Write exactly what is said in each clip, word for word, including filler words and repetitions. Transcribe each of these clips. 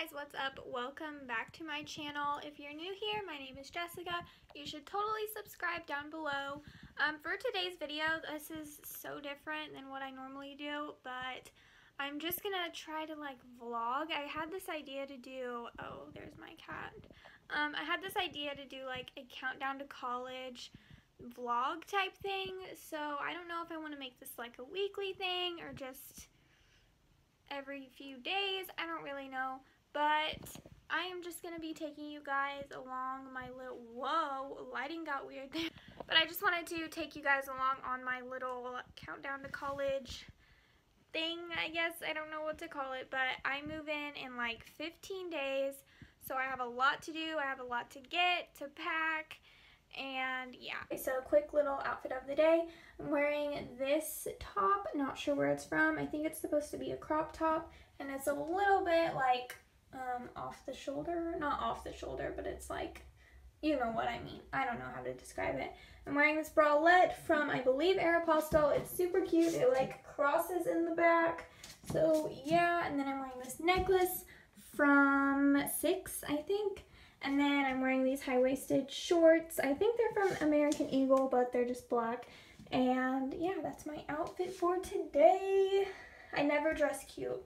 guys, what's up? Welcome back to my channel. If you're new here, my name is Jessica. You should totally subscribe down below. Um, for today's video, this is so different than what I normally do, but I'm just gonna try to like vlog. I had this idea to do, oh, there's my cat. Um, I had this idea to do like a countdown to college vlog type thing, so I don't know if I want to make this like a weekly thing or just every few days. I don't really know, but I am just gonna be taking you guys along my little, whoa, lighting got weird there, but I just wanted to take you guys along on my little countdown to college thing, I guess. I don't know what to call it, but I move in in like fifteen days, so I have a lot to do. I have a lot to get, to pack, and yeah. So quick little outfit of the day. I'm wearing this top, not sure where it's from. I think it's supposed to be a crop top, and it's a little bit like um off the shoulder, not off the shoulder, but it's like, you know what I mean. I don't know how to describe it. I'm wearing this bralette from, I believe, Aeropostale. It's super cute. It like crosses in the back, so yeah. And then I'm wearing this necklace from Six, I think. And then I'm wearing these high-waisted shorts. I think they're from American Eagle, but they're just black. And yeah, that's my outfit for today. I never dress cute,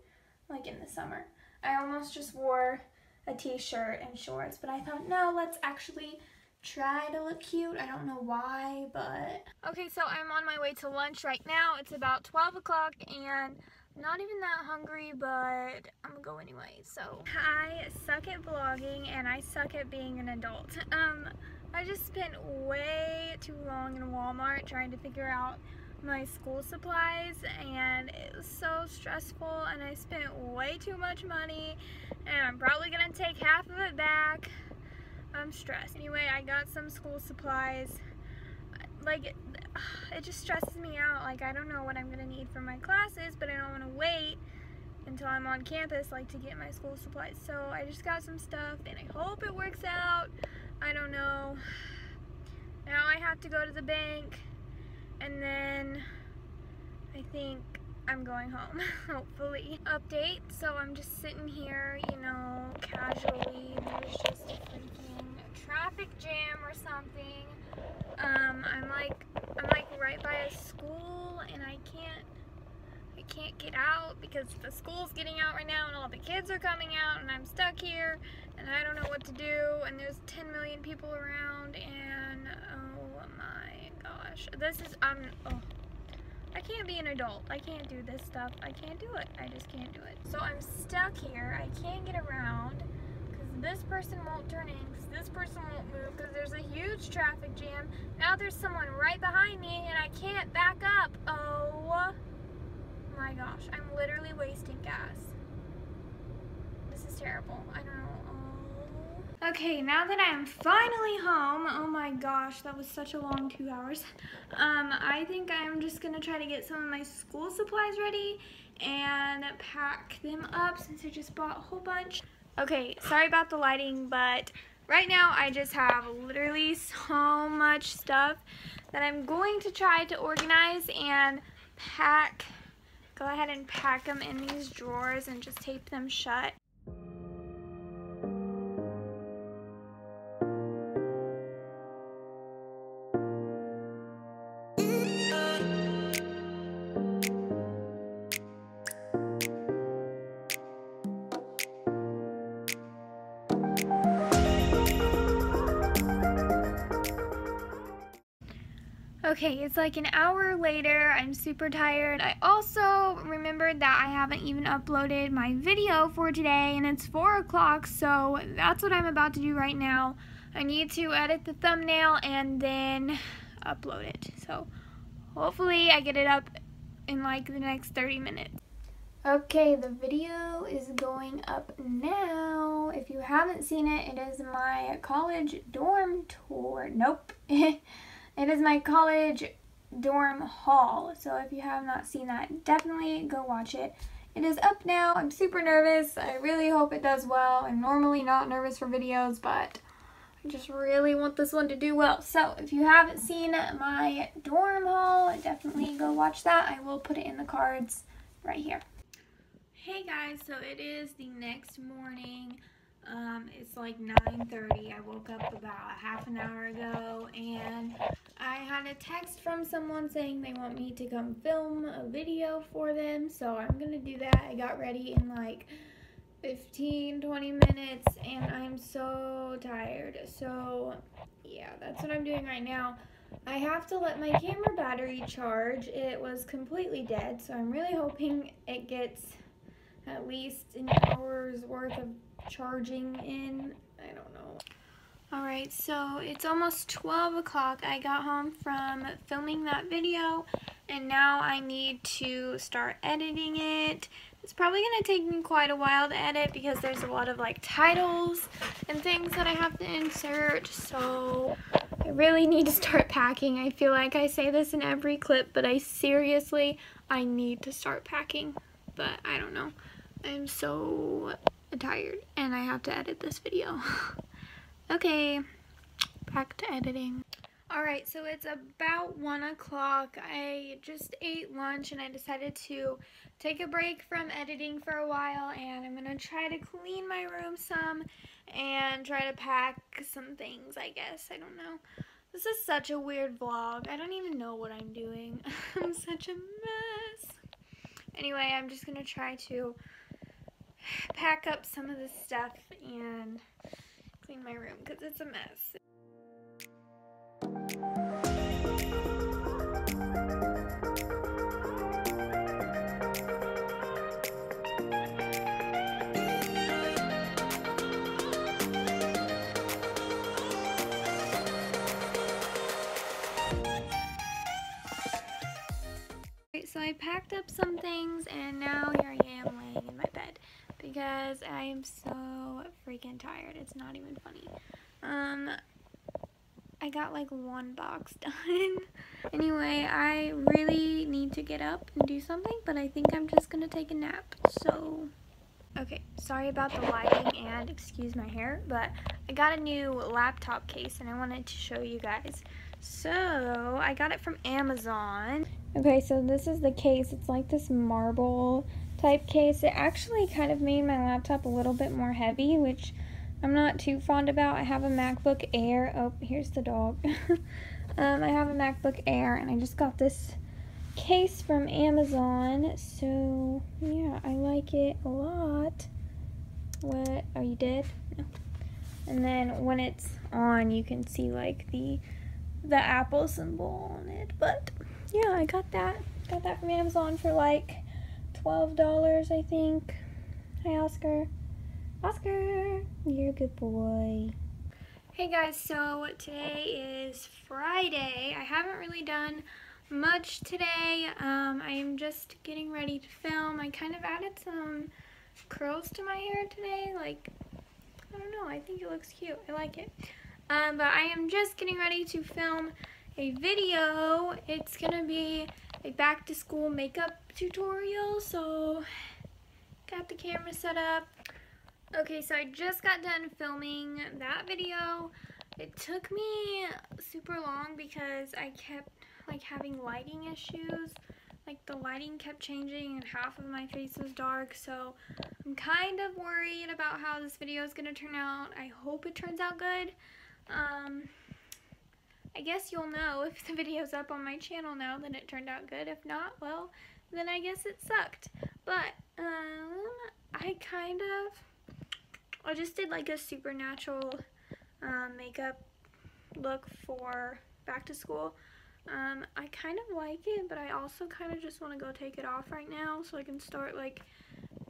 like in the summer. I almost just wore a t-shirt and shorts, but I thought, no, let's actually try to look cute. I don't know why, but... Okay, so I'm on my way to lunch right now. It's about twelve o'clock, and... not even that hungry, but I'm gonna go anyway, so. I suck at vlogging, and I suck at being an adult. Um, I just spent way too long in Walmart trying to figure out my school supplies, and it was so stressful, and I spent way too much money, and I'm probably gonna take half of it back. I'm stressed. Anyway, I got some school supplies. Like, it just stresses me out. Like, I don't know what I'm gonna need for my classes, but I don't want to wait until I'm on campus like to get my school supplies. So I just got some stuff, and I hope it works out. I don't know. Now I have to go to the bank, and then I think I'm going home. Hopefully. Update. So I'm just sitting here, you know, casually. There's just a freaking traffic jam or something. Um, I'm like, I'm like right by a school, and I can't, I can't get out because the school's getting out right now, and all the kids are coming out, and I'm stuck here, and I don't know what to do, and there's ten million people around, and oh my gosh, this is, I'm, oh, I can't be an adult. I can't do this stuff. I can't do it. I just can't do it. So I'm stuck here. I can't get around. This person won't turn in, because this person won't move, because there's a huge traffic jam. Now there's someone right behind me, and I can't back up. Oh my gosh, I'm literally wasting gas. This is terrible. I don't know. Oh. Okay, now that I'm finally home, oh my gosh, that was such a long two hours. Um, I think I'm just gonna try to get some of my school supplies ready and pack them up, since I just bought a whole bunch. Okay, sorry about the lighting, but right now I just have literally so much stuff that I'm going to try to organize and pack. Go ahead and pack them in these drawers and just tape them shut. Okay, it's like an hour later. I'm super tired. I also remembered that I haven't even uploaded my video for today, and it's four o'clock, so that's what I'm about to do right now. I need to edit the thumbnail and then upload it. So hopefully I get it up in like the next thirty minutes. Okay, the video is going up now. If you haven't seen it, it is my college dorm tour. Nope. It is my college dorm haul, so if you have not seen that, definitely go watch it. It is up now. I'm super nervous. I really hope it does well. I'm normally not nervous for videos, but I just really want this one to do well. So if you haven't seen my dorm haul, definitely go watch that. I will put it in the cards right here. Hey guys, so it is the next morning. Um, it's like nine thirty. I woke up about a half an hour ago and I had a text from someone saying they want me to come film a video for them, so I'm gonna do that. I got ready in like fifteen to twenty minutes and I'm so tired, so yeah, that's what I'm doing right now. I have to let my camera battery charge. It was completely dead, so I'm really hoping it gets at least an hour's worth of charging in. I don't know. Alright, so it's almost twelve o'clock. I got home from filming that video, and now I need to start editing it. It's probably going to take me quite a while to edit because there's a lot of like titles and things that I have to insert, so I really need to start packing. I feel like I say this in every clip, but I seriously, I need to start packing. But I don't know. I'm so tired and I have to edit this video. Okay, back to editing. Alright, so it's about one o'clock. I just ate lunch and I decided to take a break from editing for a while, and I'm going to try to clean my room some and try to pack some things, I guess. I don't know. This is such a weird vlog. I don't even know what I'm doing. I'm such a mess. Anyway, I'm just going to try to pack up some of this stuff and clean my room because it's a mess. So I packed up some things and now here I am laying in my bed because I am so freaking tired. It's not even funny. Um, I got like one box done. Anyway, I really need to get up and do something, but I think I'm just gonna take a nap, so. Okay, sorry about the lighting and excuse my hair, but I got a new laptop case and I wanted to show you guys. So, I got it from Amazon. Okay, so this is the case. It's like this marble type case. It actually kind of made my laptop a little bit more heavy, which I'm not too fond about. I have a MacBook Air. Oh, here's the dog. um, I have a MacBook Air, and I just got this case from Amazon. So, yeah, I like it a lot. What? Are you dead? No. And then when it's on, you can see, like, the... the Apple symbol on it. But yeah, I got that got that from Amazon for like twelve dollars, I think. Hi Oscar. Oscar, you're a good boy. Hey guys, so today is Friday. I haven't really done much today. um I'm just getting ready to film. I kind of added some curls to my hair today, like I don't know, I think it looks cute. I like it. Um, but I am just getting ready to film a video. It's going to be a back to school makeup tutorial, so got the camera set up. Okay, so I just got done filming that video. It took me super long because I kept like having lighting issues. Like the lighting kept changing and half of my face was dark, so I'm kind of worried about how this video is going to turn out. I hope it turns out good. Um, I guess you'll know if the video's up on my channel now that it turned out good. If not, well, then I guess it sucked. But, um, I kind of, I just did like a supernatural um, makeup look for back to school. Um, I kind of like it, but I also kind of just want to go take it off right now so I can start like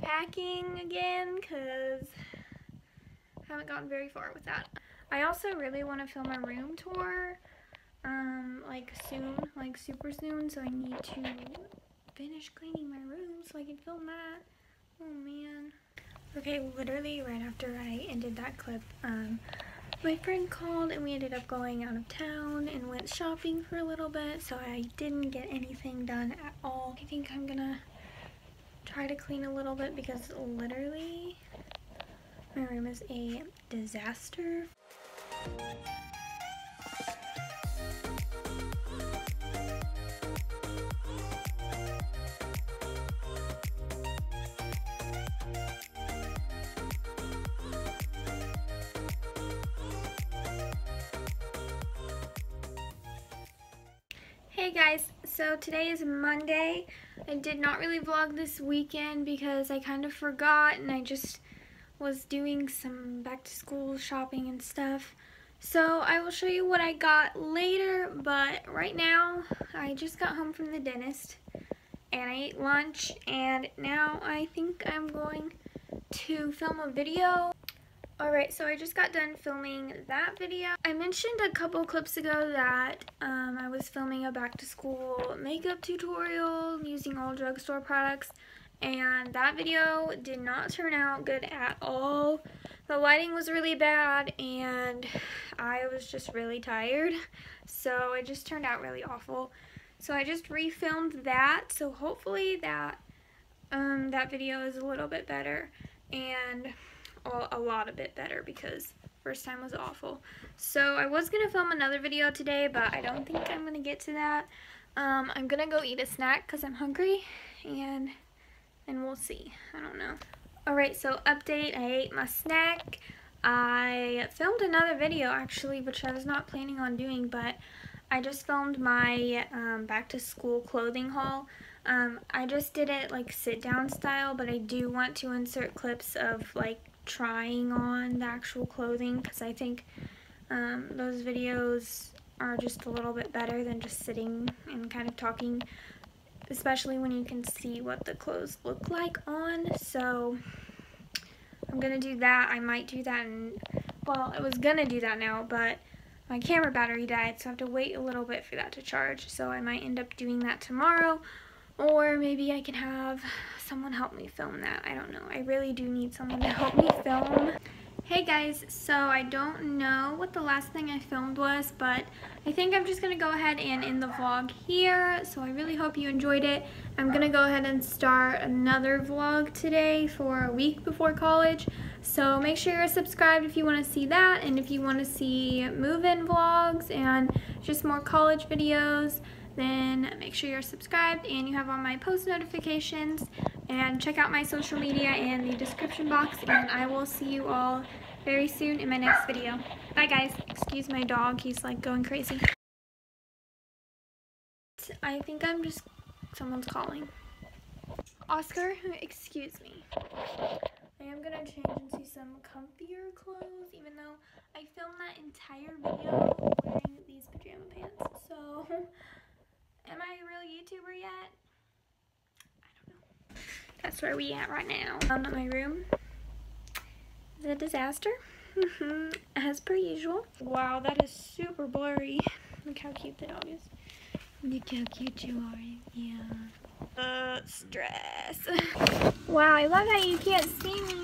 packing again because I haven't gotten very far with that. I also really want to film a room tour, um, like soon, like super soon, so I need to finish cleaning my room so I can film that. Oh man. Okay, literally right after I ended that clip, um, my friend called and we ended up going out of town and went shopping for a little bit, so I didn't get anything done at all. I think I'm gonna try to clean a little bit because literally my room is a disaster. Hey guys, so today is Monday. I did not really vlog this weekend because I kind of forgot and I just was doing some back to school shopping and stuff. So I will show you what I got later, but right now I just got home from the dentist and I ate lunch, and now I think I'm going to film a video. Alright, so I just got done filming that video. I mentioned a couple clips ago that um, I was filming a back-to-school makeup tutorial using all drugstore products, and that video did not turn out good at all. The lighting was really bad, and I was just really tired, so it just turned out really awful. So I just refilmed that, so hopefully that, um, that video is a little bit better, and a lot a bit better because first time was awful. So I was gonna film another video today, but I don't think I'm gonna get to that. Um, I'm gonna go eat a snack because I'm hungry, and and we'll see. I don't know. Alright, so update. I ate my snack. I filmed another video actually, which I was not planning on doing, but I just filmed my um, back to school clothing haul. Um, I just did it like sit down style, but I do want to insert clips of like trying on the actual clothing because I think um, those videos are just a little bit better than just sitting and kind of talking, especially when you can see what the clothes look like on. So I'm gonna do that. I might do that, and well, I was gonna do that now, but my camera battery died, so I have to wait a little bit for that to charge, so I might end up doing that tomorrow. Or maybe I can have someone help me film that. I don't know. I really do need someone to help me film. Hey guys, so I don't know what the last thing I filmed was, but I think I'm just going to go ahead and end the vlog here. So I really hope you enjoyed it. I'm going to go ahead and start another vlog today for a week before college. So make sure you're subscribed if you want to see that, and if you want to see move-in vlogs and just more college videos, then make sure you're subscribed and you have on my post notifications, and check out my social media in the description box, and I will see you all very soon in my next video. Bye guys. Excuse my dog, he's like going crazy. I think I'm just, someone's calling. Oscar, excuse me. I am gonna change into some comfier clothes, even though I filmed that entire video wearing these pajama pants, so am I a real YouTuber yet? I don't know. That's where we at right now. I'm at my room. Is it a disaster? As per usual. Wow, that is super blurry. Look how cute the dog is. Look how cute you are. Yeah. Uh, stress. Wow, I love how you can't see me.